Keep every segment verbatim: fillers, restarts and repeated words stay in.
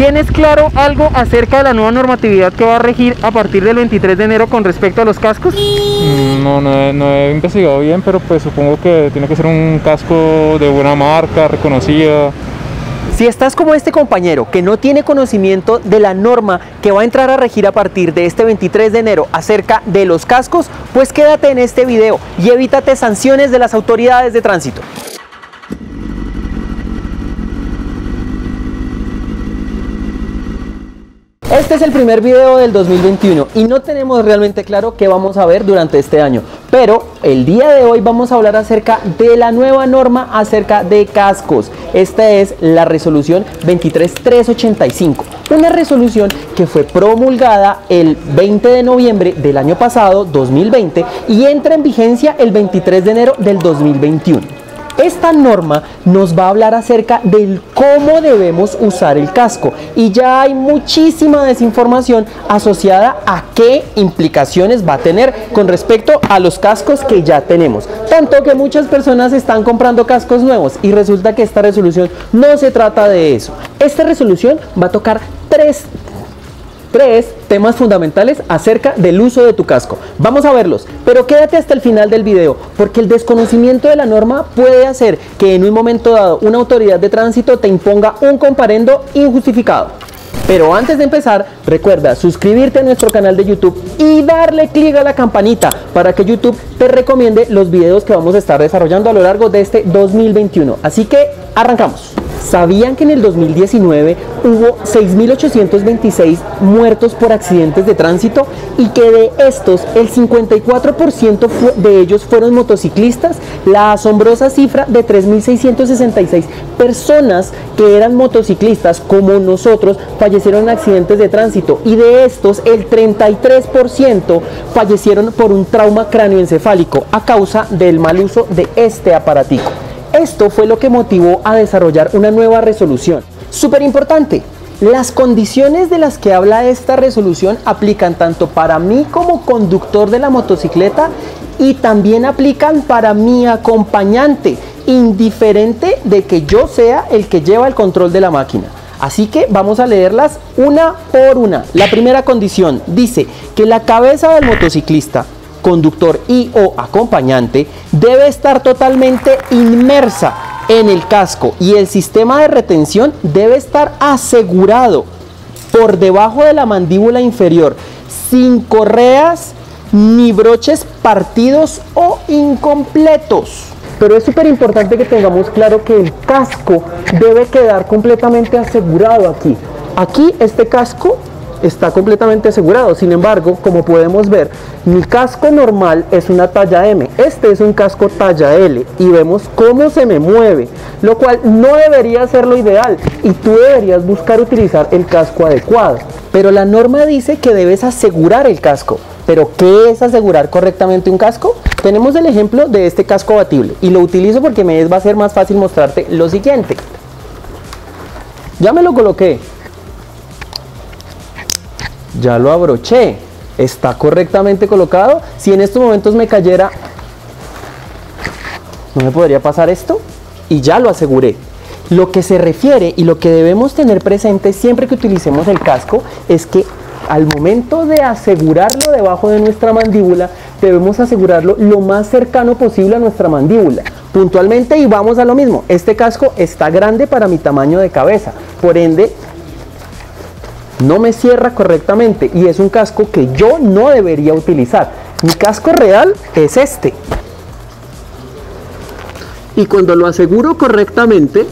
¿Tienes claro algo acerca de la nueva normatividad que va a regir a partir del veintitrés de enero con respecto a los cascos? No, no he, no he investigado bien, pero pues supongo que tiene que ser un casco de buena marca, reconocida. Si estás como este compañero que no tiene conocimiento de la norma que va a entrar a regir a partir de este veintitrés de enero acerca de los cascos, pues quédate en este video y evítate sanciones de las autoridades de tránsito. Este es el primer video del dos mil veintiuno y no tenemos realmente claro qué vamos a ver durante este año, pero el día de hoy vamos a hablar acerca de la nueva norma acerca de cascos. Esta es la resolución veintitrés mil trescientos ochenta y cinco, una resolución que fue promulgada el veinte de noviembre del año pasado, dos mil veinte, y entra en vigencia el veintitrés de enero del dos mil veintiuno. Esta norma nos va a hablar acerca del cómo debemos usar el casco, y ya hay muchísima desinformación asociada a qué implicaciones va a tener con respecto a los cascos que ya tenemos. Tanto que muchas personas están comprando cascos nuevos y resulta que esta resolución no se trata de eso. Esta resolución va a tocar tres Tres temas fundamentales acerca del uso de tu casco. Vamos a verlos, pero quédate hasta el final del video, porque el desconocimiento de la norma puede hacer que en un momento dado una autoridad de tránsito te imponga un comparendo injustificado. Pero antes de empezar, recuerda suscribirte a nuestro canal de YouTube y darle clic a la campanita para que YouTube te recomiende los videos que vamos a estar desarrollando a lo largo de este dos mil veintiuno. Así que arrancamos. ¿Sabían que en el dos mil diecinueve hubo seis mil ochocientos veintiséis muertos por accidentes de tránsito y que de estos el cincuenta y cuatro por ciento de ellos fueron motociclistas? La asombrosa cifra de tres mil seiscientos sesenta y seis personas que eran motociclistas como nosotros fallecieron en accidentes de tránsito, y de estos el treinta y tres por ciento fallecieron por un trauma cráneoencefálico a causa del mal uso de este aparatico. Esto fue lo que motivó a desarrollar una nueva resolución. Súper importante, las condiciones de las que habla esta resolución aplican tanto para mí como conductor de la motocicleta y también aplican para mi acompañante, indiferente de que yo sea el que lleva el control de la máquina. Así que vamos a leerlas una por una. La primera condición dice que la cabeza del motociclista, conductor y o acompañante debe estar totalmente inmersa en el casco y el sistema de retención debe estar asegurado por debajo de la mandíbula inferior, sin correas ni broches partidos o incompletos. Pero es súper importante que tengamos claro que el casco debe quedar completamente asegurado aquí. Aquí este casco está completamente asegurado. Sin embargo, como podemos ver, mi casco normal es una talla M, este es un casco talla L, y vemos cómo se me mueve, lo cual no debería ser lo ideal, y tú deberías buscar utilizar el casco adecuado. Pero la norma dice que debes asegurar el casco. ¿Pero qué es asegurar correctamente un casco? Tenemos el ejemplo de este casco abatible, y lo utilizo porque me va a ser más fácil mostrarte lo siguiente. Ya me lo coloqué, ya lo abroché, está correctamente colocado. Si en estos momentos me cayera, no me podría pasar esto, y ya lo aseguré. Lo que se refiere y lo que debemos tener presente siempre que utilicemos el casco es que al momento de asegurarlo debajo de nuestra mandíbula, debemos asegurarlo lo más cercano posible a nuestra mandíbula. Puntualmente, y vamos a lo mismo, este casco está grande para mi tamaño de cabeza, por ende no me cierra correctamente y es un casco que yo no debería utilizar. Mi casco real es este, y cuando lo aseguro correctamente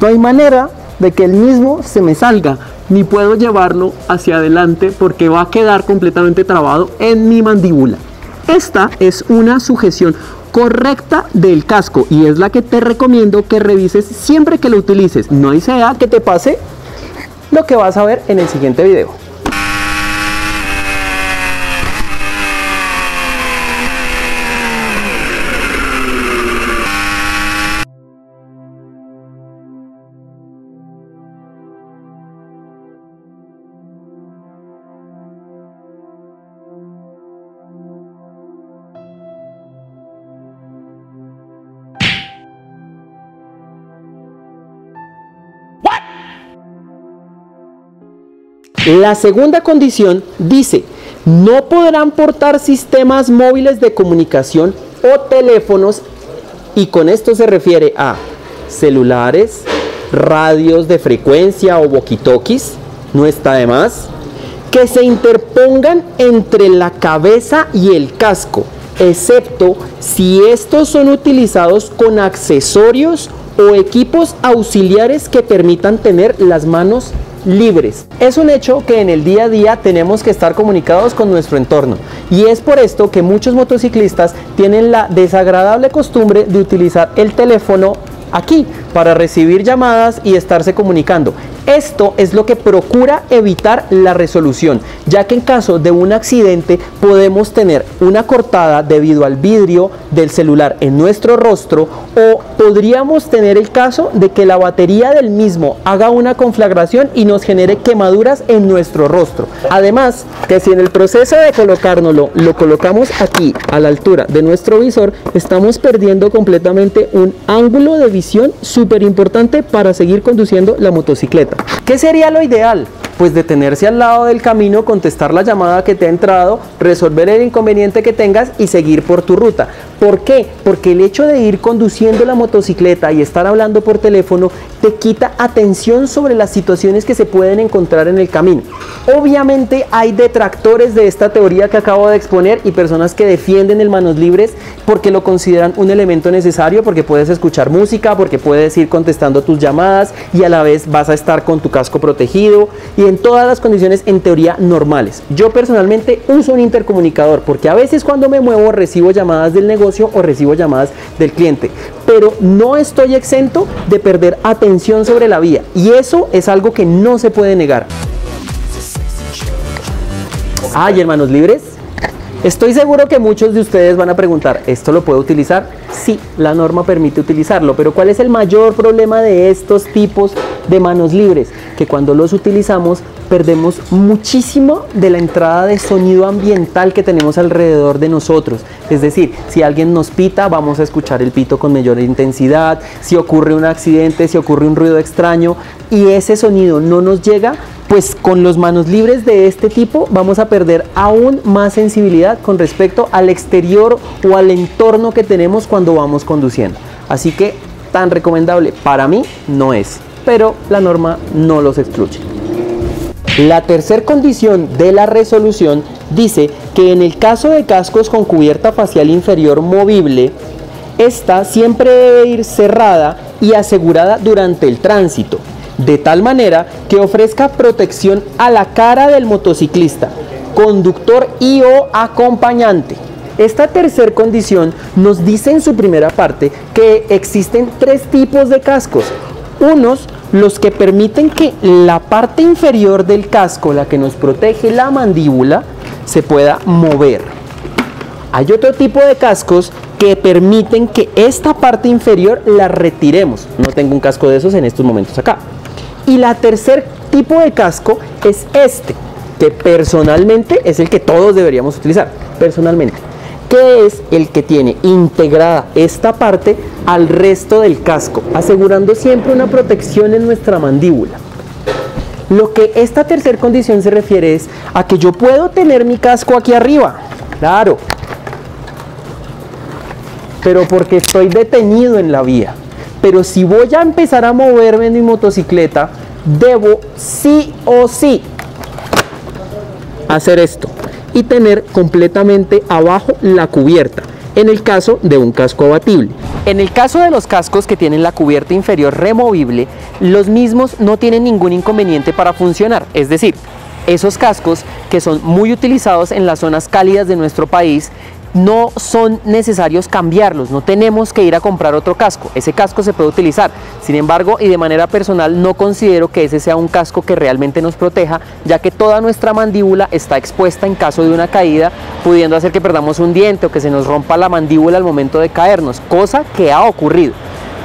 no hay manera de que el mismo se me salga, ni puedo llevarlo hacia adelante porque va a quedar completamente trabado en mi mandíbula. Esta es una sujeción correcta del casco y es la que te recomiendo que revises siempre que lo utilices. No hay sea que te pase lo que vas a ver en el siguiente video. La segunda condición dice: no podrán portar sistemas móviles de comunicación o teléfonos, y con esto se refiere a celulares, radios de frecuencia o walkie-talkies, no está de más, que se interpongan entre la cabeza y el casco, excepto si estos son utilizados con accesorios o equipos auxiliares que permitan tener las manos libres. Es un hecho que en el día a día tenemos que estar comunicados con nuestro entorno, y es por esto que muchos motociclistas tienen la desagradable costumbre de utilizar el teléfono aquí para recibir llamadas y estarse comunicando. Esto es lo que procura evitar la resolución, ya que en caso de un accidente podemos tener una cortada debido al vidrio del celular en nuestro rostro, o podríamos tener el caso de que la batería del mismo haga una conflagración y nos genere quemaduras en nuestro rostro. Además, que si en el proceso de colocárnoslo lo colocamos aquí a la altura de nuestro visor, estamos perdiendo completamente un ángulo de visión súper importante para seguir conduciendo la motocicleta. ¿Qué sería lo ideal? Pues detenerse al lado del camino, contestar la llamada que te ha entrado, resolver el inconveniente que tengas y seguir por tu ruta. ¿Por qué? Porque el hecho de ir conduciendo la motocicleta y estar hablando por teléfono te quita atención sobre las situaciones que se pueden encontrar en el camino. Obviamente hay detractores de esta teoría que acabo de exponer y personas que defienden el manos libres porque lo consideran un elemento necesario, porque puedes escuchar música, porque puedes ir contestando tus llamadas y a la vez vas a estar con tu casco protegido y en todas las condiciones en teoría normales. Yo personalmente uso un intercomunicador porque a veces cuando me muevo recibo llamadas del negocio o recibo llamadas del cliente, pero no estoy exento de perder atención sobre la vía, y eso es algo que no se puede negar. Ay, hermanos libres, estoy seguro que muchos de ustedes van a preguntar, ¿esto lo puedo utilizar? Sí, la norma permite utilizarlo, pero ¿cuál es el mayor problema de estos tipos de manos libres? Que cuando los utilizamos perdemos muchísimo de la entrada de sonido ambiental que tenemos alrededor de nosotros. Es decir, si alguien nos pita, vamos a escuchar el pito con mayor intensidad, si ocurre un accidente, si ocurre un ruido extraño y ese sonido no nos llega, pues con los manos libres de este tipo vamos a perder aún más sensibilidad con respecto al exterior o al entorno que tenemos cuando vamos conduciendo. Así que tan recomendable para mí no es, pero la norma no los excluye. La tercera condición de la resolución dice que en el caso de cascos con cubierta facial inferior movible, esta siempre debe ir cerrada y asegurada durante el tránsito, de tal manera que ofrezca protección a la cara del motociclista, conductor y o acompañante. Esta tercera condición nos dice en su primera parte que existen tres tipos de cascos. Unos, los que permiten que la parte inferior del casco, la que nos protege la mandíbula, se pueda mover. Hay otro tipo de cascos que permiten que esta parte inferior la retiremos. No tengo un casco de esos en estos momentos acá. Y la tercer tipo de casco es este, que personalmente es el que todos deberíamos utilizar, personalmente, que es el que tiene integrada esta parte al resto del casco, asegurando siempre una protección en nuestra mandíbula. Lo que esta tercera condición se refiere es a que yo puedo tener mi casco aquí arriba, claro, pero porque estoy detenido en la vía. Pero si voy a empezar a moverme en mi motocicleta, debo sí o sí hacer esto y tener completamente abajo la cubierta, en el caso de un casco abatible. En el caso de los cascos que tienen la cubierta inferior removible, los mismos no tienen ningún inconveniente para funcionar, es decir, esos cascos que son muy utilizados en las zonas cálidas de nuestro país, no son necesarios cambiarlos, no tenemos que ir a comprar otro casco, ese casco se puede utilizar. Sin embargo, y de manera personal, no considero que ese sea un casco que realmente nos proteja, ya que toda nuestra mandíbula está expuesta en caso de una caída, pudiendo hacer que perdamos un diente o que se nos rompa la mandíbula al momento de caernos, cosa que ha ocurrido.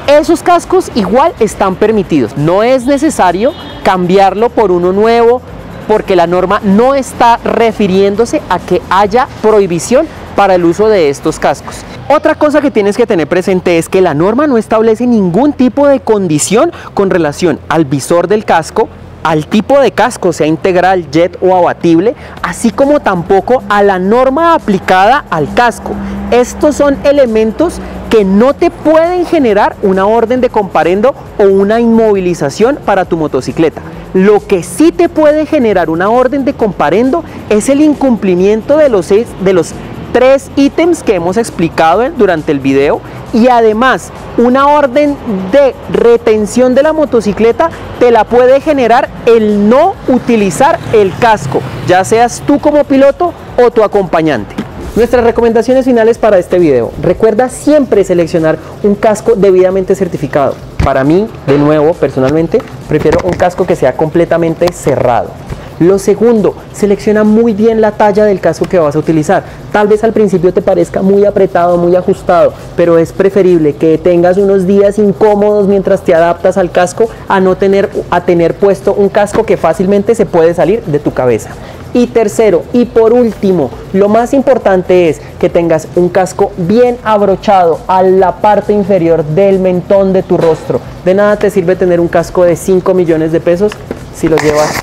Esos cascos igual están permitidos, no es necesario cambiarlo por uno nuevo, porque la norma no está refiriéndose a que haya prohibición para el uso de estos cascos. Otra cosa que tienes que tener presente es que la norma no establece ningún tipo de condición con relación al visor del casco, al tipo de casco, sea integral, jet o abatible, así como tampoco a la norma aplicada al casco. Estos son elementos que no te pueden generar una orden de comparendo o una inmovilización para tu motocicleta. Lo que sí te puede generar una orden de comparendo es el incumplimiento de los, seis, de los tres ítems que hemos explicado durante el video, y además una orden de retención de la motocicleta te la puede generar el no utilizar el casco, ya seas tú como piloto o tu acompañante. Nuestras recomendaciones finales para este video. Recuerda siempre seleccionar un casco debidamente certificado. Para mí, de nuevo, personalmente, prefiero un casco que sea completamente cerrado. Lo segundo, selecciona muy bien la talla del casco que vas a utilizar. Tal vez al principio te parezca muy apretado, muy ajustado, pero es preferible que tengas unos días incómodos mientras te adaptas al casco a no tener, a tener puesto un casco que fácilmente se puede salir de tu cabeza. Y tercero, y por último, lo más importante es que tengas un casco bien abrochado a la parte inferior del mentón de tu rostro. De nada te sirve tener un casco de cinco millones de pesos si lo llevas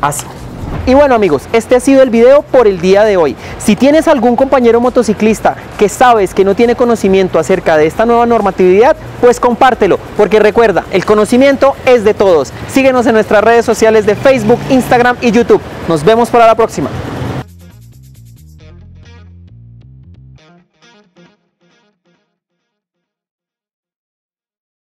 así. Y bueno amigos, este ha sido el video por el día de hoy. Si tienes algún compañero motociclista que sabes que no tiene conocimiento acerca de esta nueva normatividad, pues compártelo, porque recuerda, el conocimiento es de todos. Síguenos en nuestras redes sociales de Facebook, Instagram y YouTube. Nos vemos para la próxima.